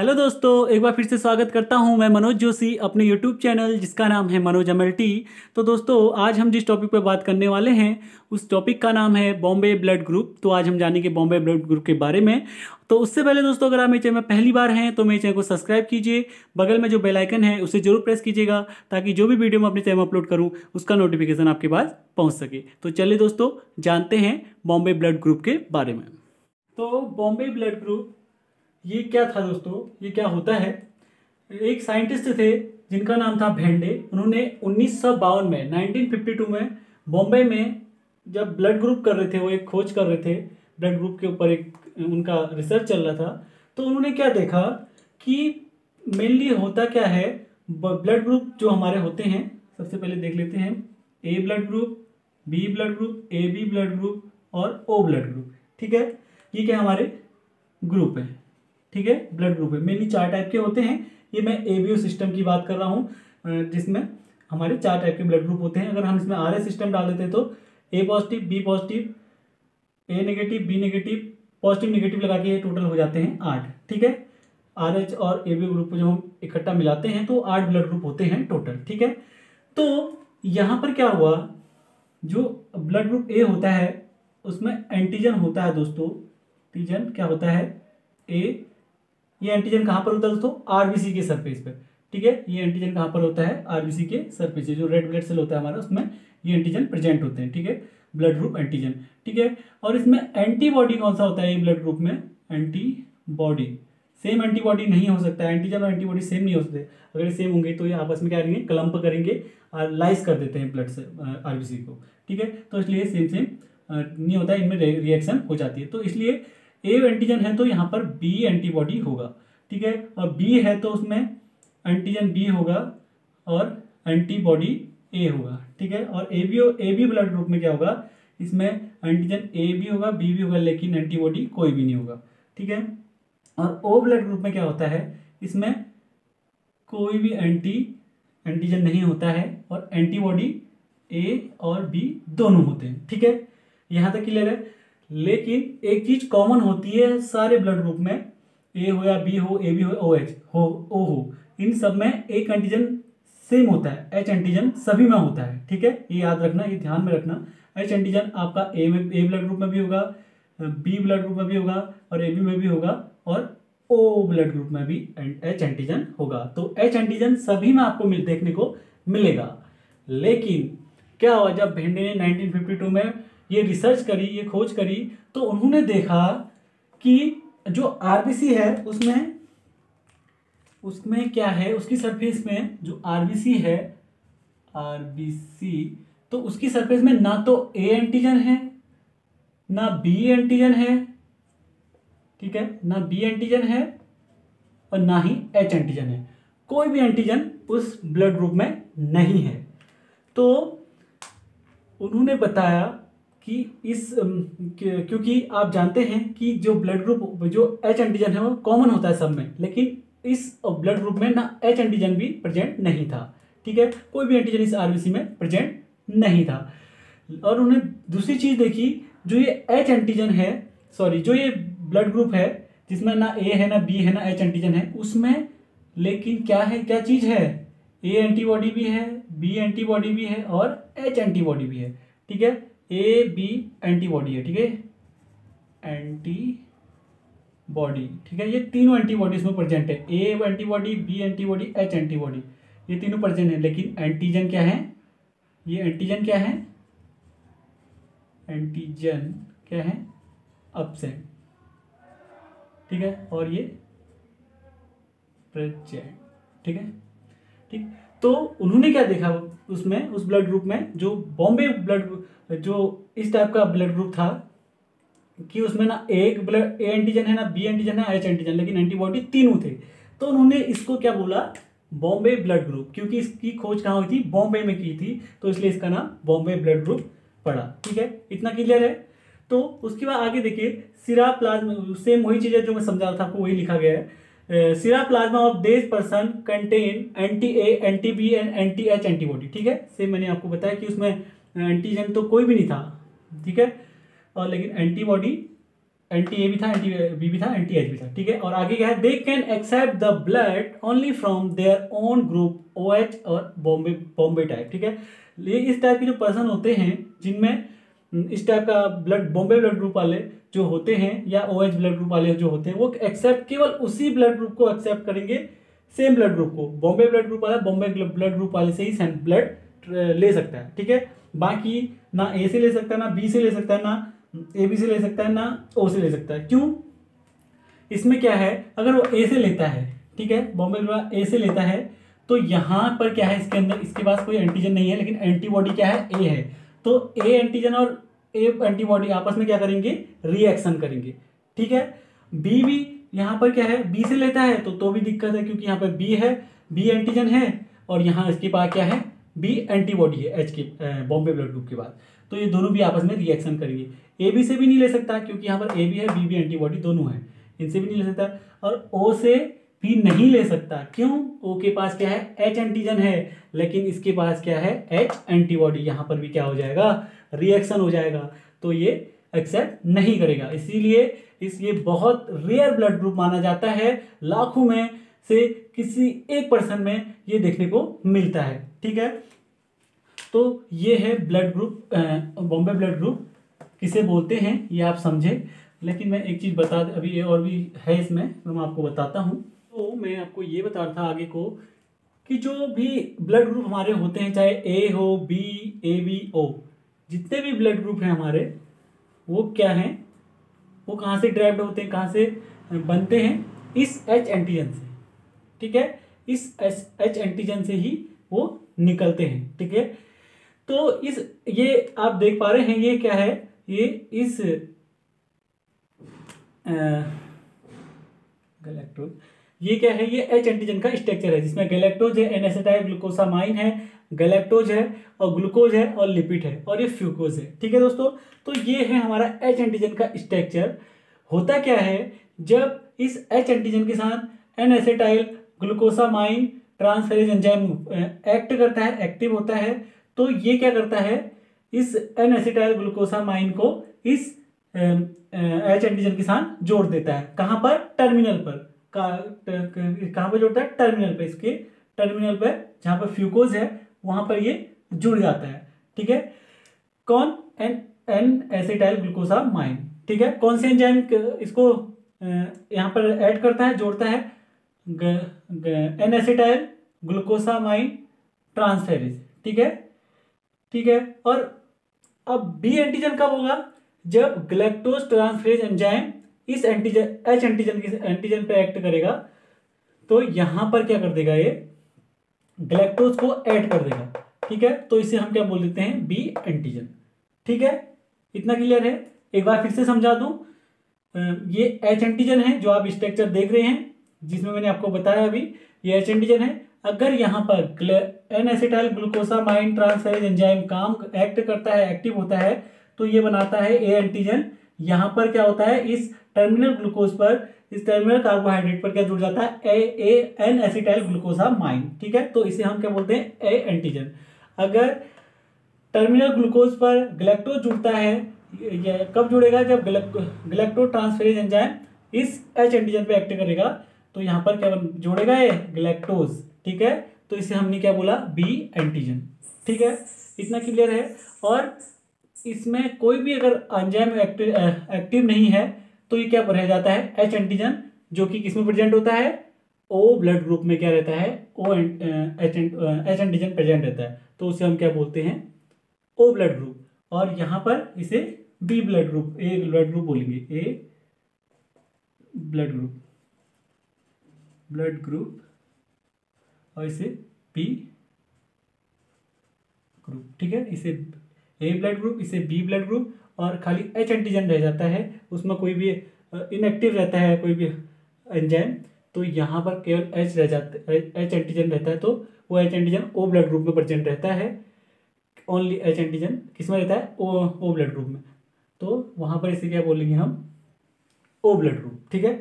Hello दोस्तों, एक बार फिर से स्वागत करता हूं मैं मनोज जोशी अपने यूट्यूब चैनल जिसका नाम है मनोज एमएलटी। तो दोस्तों, आज हम जिस टॉपिक पर बात करने वाले हैं उस टॉपिक का नाम है बॉम्बे ब्लड ग्रुप। तो आज हम जानेंगे बॉम्बे ब्लड ग्रुप के बारे में। तो उससे पहले दोस्तों, अगर आप मेरे चैनल में पहली बार हैं तो मेरे चैनल को सब्सक्राइब कीजिए, बगल में जो बेल आइकन है उसे जरूर प्रेस कीजिएगा ताकि जो भी वीडियो मैं अपने चैनल में अपलोड करूँ उसका नोटिफिकेशन आपके पास पहुँच सके। तो चलिए दोस्तों, जानते हैं बॉम्बे ब्लड ग्रुप के बारे में। तो बॉम्बे ब्लड ग्रुप ये क्या था दोस्तों, ये क्या होता है? एक साइंटिस्ट थे जिनका नाम था भेंडे। उन्होंने 1952 में 1952 में बॉम्बे में जब ब्लड ग्रुप कर रहे थे, वो एक खोज कर रहे थे, ब्लड ग्रुप के ऊपर एक उनका रिसर्च चल रहा था। तो उन्होंने क्या देखा कि मेनली होता क्या है, ब्लड ग्रुप जो हमारे होते हैं, सबसे पहले देख लेते हैं A blood group, B blood group, A B blood group और ओ ब्लड ग्रुप। ठीक है, ये क्या हमारे ग्रुप है, ठीक है, ब्लड ग्रुप है। मेनली 4 टाइप के होते हैं। ये मैं एबीओ सिस्टम की बात कर रहा हूँ जिसमें हमारे 4 टाइप के ब्लड ग्रुप होते हैं। अगर हम इसमें आरए सिस्टम डाल देते हैं तो A positive, B positive, A negative, B negative, positive negative लगा के ये टोटल हो जाते हैं 8। ठीक है, आरएच और एबीओ ग्रुप को जब हम इकट्ठा मिलाते हैं तो 8 ब्लड ग्रुप होते हैं टोटल। ठीक है, तो यहाँ पर क्या हुआ, जो ब्लड ग्रुप ए होता है उसमें एंटीजन होता है दोस्तों। एंटीजन क्या होता है, ए, ये एंटीजन कहाँ पर होता है दोस्तों, आरबीसी के सरफेस पर। ठीक है, ये एंटीजन कहाँ पर होता है, आरबीसी के सरफेस पे, जो रेड ब्लड सेल होता है हमारा उसमें ये एंटीजन प्रेजेंट होते हैं। ठीक है, ब्लड ग्रुप एंटीजन। ठीक है, और इसमें एंटीबॉडी कौन सा होता है, ये ब्लड ग्रुप में एंटीबॉडी, सेम एंटीबॉडी नहीं हो सकता, एंटीजन और एंटीबॉडी सेम नहीं हो सकते। अगर सेम होंगे तो ये आपस में क्या करेंगे, क्लम्प करेंगे और लाइस कर देते हैं ब्लड से आरबीसी को। ठीक है, तो इसलिए सेम सेम नहीं होता, इनमें रिएक्शन हो जाती है। तो इसलिए ए एंटीजन है तो यहाँ पर बी एंटीबॉडी होगा। ठीक है, और बी है तो उसमें एंटीजन बी होगा और एंटीबॉडी ए होगा। ठीक है, और ए बी ब्लड ग्रुप में क्या होगा, इसमें एंटीजन ए भी होगा, बी भी होगा, लेकिन एंटीबॉडी कोई भी नहीं होगा। ठीक है, और ओ ब्लड ग्रुप में क्या होता है, इसमें कोई भी एंटीजन नहीं होता है और एंटीबॉडी ए और बी दोनों होते हैं। ठीक है, यहाँ तक क्लियर है। लेकिन एक चीज कॉमन होती है सारे ब्लड ग्रुप में, ए हो या बी हो, ए बी हो, ओ एच हो, ओ हो, इन सब में एक एंटीजन सेम होता है, एच एंटीजन सभी में होता है। ठीक है, ये याद रखना, ये ध्यान में रखना। एच एंटीजन आपका ए ब्लड ग्रुप में भी होगा, बी ब्लड ग्रुप में भी होगा और ए बी में भी होगा और ओ ब्लड ग्रुप में भी एच एंटीजन होगा। तो एच एंटीजन सभी में आपको देखने को मिलेगा। लेकिन क्या हुआ, जब भेंडे ने 1952 में ये रिसर्च करी, ये खोज करी, तो उन्होंने देखा कि जो आरबीसी है उसमें क्या है, उसकी सरफेस में जो आरबीसी है, आरबीसी, तो उसकी सरफेस में ना तो ए एंटीजन है ना बी एंटीजन है। ठीक है, ना बी एंटीजन है और ना ही एच एंटीजन है, कोई भी एंटीजन उस ब्लड ग्रुप में नहीं है। तो उन्होंने बताया कि क्योंकि आप जानते हैं कि जो ब्लड ग्रुप, जो एच एंटीजन है वो कॉमन होता है सब में, लेकिन इस ब्लड ग्रुप में ना एच एंटीजन भी प्रेजेंट नहीं था। ठीक है, कोई भी एंटीजन इस आरबीसी में प्रेजेंट नहीं था। और उन्हें दूसरी चीज़ देखी, जो ये एच एंटीजन है, सॉरी, जो ये ब्लड ग्रुप है जिसमें ना ए है ना बी है ना एच एंटीजन है, उसमें लेकिन क्या है, क्या चीज़ है, ए एंटीबॉडी भी है, बी एंटीबॉडी भी है और एच एंटीबॉडी भी है। ठीक है, ए बी एंटीबॉडी है, ठीक है, एंटीबॉडी, ठीक है, ये तीनों एंटीबॉडी इसमें प्रेजेंट है, A antibody, B antibody, H antibody, ये तीनों प्रेजेंट है। लेकिन एंटीजन क्या है, ये एंटीजन क्या है, एंटीजन क्या है, अब्सेंट। ठीक है, और ये प्रेजेंट। ठीक है, ठीक। तो उन्होंने क्या देखा उसमें, उस ब्लड ग्रुप में, जो बॉम्बे ब्लड, जो इस टाइप का ब्लड ग्रुप था, कि उसमें ना एक ब्लड ए एंटीजन है ना बी एंटीजन है एच एंटीजन, लेकिन एंटीबॉडी तीनों थे। तो उन्होंने इसको क्या बोला, बॉम्बे ब्लड ग्रुप, क्योंकि इसकी खोज कहाँ हुई थी, बॉम्बे में की थी, तो इसलिए इसका नाम बॉम्बे ब्लड ग्रुप पड़ा। ठीक है, इतना क्लियर है। तो उसके बाद आगे देखिए, सिरा प्लाज्मा, सेम वही चीज़ है जो मैं समझा रहा था आपको, वही लिखा गया है। Sera plasma of this person contain anti A, anti B and anti H antibody. ठीक है, सेम मैंने आपको बताया कि उसमें एंटीजन तो कोई भी नहीं था। ठीक है, और लेकिन एंटीबॉडी एंटी ए भी था, एंटी बी भी था, एंटी एच भी था, ठीक है। और आगे क्या है, they can accept the blood only from their own group O H और बॉम्बे टाइप, ठीक है। ये इस टाइप के जो पर्सन होते हैं जिनमें इस टाइप का ब्लड, बॉम्बे ब्लड ग्रुप वाले जो होते हैं या ओ एच ब्लड ग्रुप वाले जो होते हैं, वो एक्सेप्ट केवल उसी ब्लड ग्रुप को एक्सेप्ट करेंगे, सेम ब्लड ग्रुप को। बॉम्बे ब्लड ग्रुप वाला बॉम्बे ब्लड ग्रुप वाले से ही ब्लड ले सकता है, ठीक है। बाकी ना ए से ले सकता है, ना बी से ले सकता है, ना ए बी से ले सकता है, ना ओ से ले सकता है। क्यों? इसमें क्या है, अगर वो ए से लेता है, ठीक है, बॉम्बे वाला ए से लेता है, तो यहाँ पर क्या है, इसके अंदर इसके पास कोई एंटीजन नहीं है, लेकिन एंटीबॉडी क्या है, ए है। तो ए एंटीजन और ए एंटीबॉडी आपस में क्या करेंगे, रिएक्शन करेंगे, ठीक है। बी भी यहाँ पर क्या है, बी से लेता है तो भी दिक्कत है, क्योंकि यहाँ पर बी है, बी एंटीजन है, और यहाँ इसके पास क्या है, बी एंटीबॉडी है एच के, बॉम्बे ब्लड ग्रुप के बाद। तो ये दोनों भी आपस में रिएक्शन करेंगे। ए बी से भी नहीं ले सकता, क्योंकि यहाँ पर ए भी है, बी भी एंटीबॉडी दोनों है, इनसे भी नहीं ले सकता। और ओ से भी नहीं ले सकता, क्यों? ओ के पास क्या है, एच एंटीजन है, लेकिन इसके पास क्या है, एच एंटीबॉडी। यहाँ पर भी क्या हो जाएगा, रिएक्शन हो जाएगा, तो ये एक्सेप्ट नहीं करेगा। इसीलिए बहुत रेयर ब्लड ग्रुप माना जाता है, लाखों में से किसी एक पर्सन में ये देखने को मिलता है, ठीक है। तो ये है blood group, Bombay blood group किसे बोलते हैं, ये आप समझे। लेकिन मैं एक चीज़ अभी और भी है इसमें, तो मैं आपको बताता हूँ। तो मैं आपको ये बता रहा था आगे को कि जो भी ब्लड ग्रुप हमारे होते हैं, चाहे ए हो, बी, ए बी, ओ, जितने भी ब्लड ग्रुप हैं हमारे, वो क्या हैं, वो कहाँ से डिराइव्ड होते हैं, कहाँ से बनते हैं, इस एच एंटीजन से, ठीक है। इस एच एंटीजन से ही वो निकलते हैं, ठीक है। तो इस, ये आप देख पा रहे हैं, ये क्या है, ये इस गैलेक्टोज, ये क्या है, ये एच एंटीजन का स्ट्रक्चर है, जिसमें गैलेक्टोज है, एन-एसिटाइल ग्लूकोसामाइन है, गैलेक्टोज है, और ग्लूकोज है, और लिपिड है, और ये फ्यूकोज है, ठीक है दोस्तों। तो ये है हमारा एच एंटीजन का स्ट्रक्चर। होता क्या है, जब इस एच एंटीजन के साथ N acetyl glucosamine transferase enzyme act करता है, एक्टिव होता है, तो ये क्या करता है, इस एन-एसिटाइल ग्लूकोसामाइन को इस एच एंटीजन के साथ जोड़ देता है। कहाँ पर, टर्मिनल पर। कहाँ पर जोड़ता है, टर्मिनल पर, इसके टर्मिनल पर, जहाँ पर फ्यूकोज है, वहाँ पर ये जुड़ जाता है, ठीक है। कौन, एन-एसिटाइल ग्लूकोसामाइन, ठीक है। कौन से एंजाइम इसको यहाँ पर ऐड करता है, जोड़ता है, एन-एसिटाइल ग्लूकोसामाइन ट्रांसफेरेज, ठीक है, ठीक है। और अब बी एंटीजन कब होगा, जब गैलेक्टोज ट्रांसफेरेज एंजाइम इस एच एंटीजन पर एक्ट करेगा, तो यहाँ पर क्या कर देगा, ये गैलेक्टोज को ऐड कर देगा, ठीक है। तो इसे हम क्या बोल देते हैं, बी एंटीजन, ठीक है। इतना क्लियर है। एक बार फिर से समझा दूं, ये एच एंटीजन है जो आप स्ट्रक्चर देख रहे हैं, जिसमें मैंने आपको बताया अभी, ये एच एंटीजन है। अगर यहाँ पर एन-एसिटाइल ग्लूकोसामाइन ट्रांसफेरेज एंजाइम काम एक्ट करता है, एक्टिव होता है, तो ये बनाता है ए एंटीजन। यहाँ पर क्या होता है, इस टर्मिनल ग्लूकोज पर, इस टर्मिनल कार्बोहाइड्रेट पर क्या जुड़ जाता है, एन-एसिटाइल ग्लूकोसामाइन, ठीक है। तो इसे हम क्या बोलते हैं, ए एंटीजन। अगर टर्मिनल ग्लूकोज पर गैलेक्टोज जुड़ता है, कब जुड़ेगा, जब गैलेक्टो ट्रांसफेरेज एंजाइम इस एच एंटीजन पर एक्ट करेगा, तो यहाँ पर क्या जोड़ेगा, ये गैलेक्टोज, ठीक है। तो इसे हमने क्या बोला, बी एंटीजन, ठीक है। इतना क्लियर है। और इसमें कोई भी अगर एंजाइम एक्टिव नहीं है, तो ये क्या रह जाता है, एच एंटीजन, जो कि किसमें प्रेजेंट होता है, ओ ब्लड ग्रुप में क्या रहता है, ओ एच एंटीजन प्रेजेंट रहता है, तो उसे हम क्या बोलते हैं, ओ ब्लड ग्रुप। और यहाँ पर इसे B blood group, A blood group बोलेंगे, ए ब्लड ग्रुप, और इसे बी ग्रुप, ठीक है। इसे ए ब्लड ग्रुप, इसे बी ब्लड ग्रुप, और खाली एच एंटीजन रह जाता है, उसमें कोई भी इनएक्टिव रहता है, कोई भी एंजाइम, तो यहाँ पर केवल एच रह जाता है, एच एंटीजन रहता है। तो वो H antigen O blood group में प्रेजेंट रहता है, ओनली एच एंटीजन किस में रहता है, ओ ब्लड ग्रुप में, तो वहाँ पर इसे क्या बोलेंगे हम, ओ ब्लड ग्रुप, ठीक है।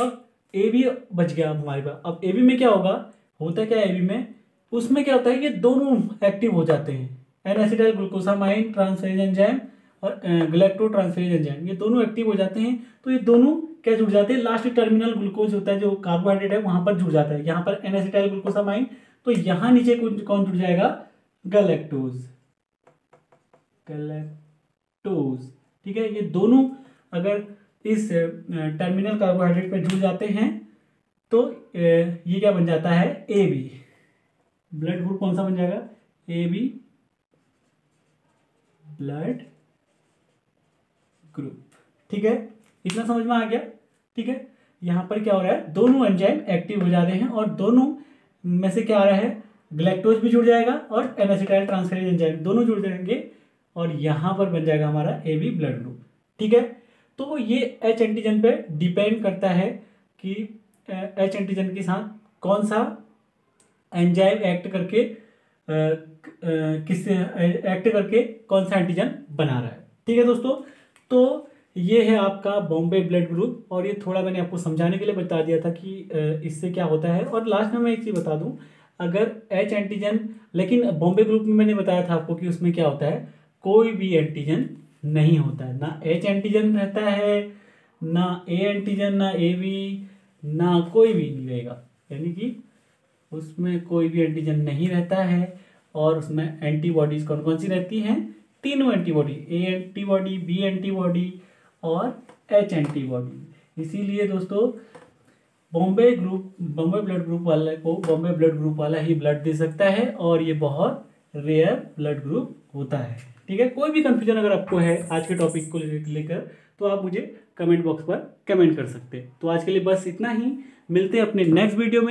अब ए बी बच गया हमारे पास। अब ए बी में क्या होगा, होता क्या है ए बी में, उसमें क्या होता है, ये दोनों एक्टिव हो जाते हैं, एन-एसिटाइल ग्लूकोसामाइन ट्रांसफेरेज एंजाइम और गैलेक्टोट्रांसफेरेज एंजाइम, ये दोनों एक्टिव हो जाते हैं। तो ये दोनों क्या जुड़ जाते हैं, लास्ट टर्मिनल ग्लूकोज होता है जो कार्बोहाइड्रेट है वहाँ पर जुड़ जाता है। यहाँ पर एनएसिटाइल ग्लूकोसामाइन, तो यहाँ नीचे कौन जुड़ जाएगा, गैलेक्टोज, गैलेक्टोज, ठीक है। ये दोनों अगर इस टर्मिनल कार्बोहाइड्रेट पर जुड़ जाते हैं तो ये क्या बन जाता है, ए बी। ब्लड ग्रुप कौन सा बन जाएगा, ए बी ब्लड ग्रुप, ठीक है। इतना समझ में आ गया, ठीक है। यहाँ पर क्या हो रहा है, दोनों एंजाइम एक्टिव हो जाते हैं और दोनों में से क्या आ रहा है, गैलेक्टोज भी जुड़ जाएगा और एनासिटाइल ट्रांसफेरेज एंजाइम दोनों जुड़ जाएंगे और यहाँ पर बन जाएगा हमारा ए बी ब्लड ग्रुप, ठीक है। तो ये एच एंटीजन पे डिपेंड करता है कि एच एंटीजन के साथ कौन सा एंजाइम एक्ट करके कौन सा एंटीजन बना रहा है, ठीक है दोस्तों। तो ये है आपका बॉम्बे ब्लड ग्रुप और ये थोड़ा मैंने आपको समझाने के लिए बता दिया था कि इससे क्या होता है। और लास्ट में मैं एक चीज़ बता दूं, अगर एच एंटीजन, लेकिन बॉम्बे ग्रुप में मैंने बताया था आपको कि उसमें क्या होता है, कोई भी एंटीजन नहीं होता है, ना एच एंटीजन रहता है, ना ए एंटीजन, ना ए बी, ना कोई भी नहीं रहेगा, यानी कि उसमें कोई भी एंटीजन नहीं रहता है। और उसमें एंटीबॉडीज़ कौन कौन सी रहती हैं, तीनों antibody, A antibody, B antibody और एच एंटीबॉडी। इसीलिए दोस्तों बॉम्बे ब्लड ग्रुप वाला ही ब्लड दे सकता है और ये बहुत रेयर ब्लड ग्रुप होता है, ठीक है। कोई भी कन्फ्यूजन अगर आपको है आज के टॉपिक को लेकर तो आप मुझे कमेंट बॉक्स पर कमेंट कर सकते हैं। तो आज के लिए बस इतना ही, मिलते हैं अपने नेक्स्ट वीडियो में।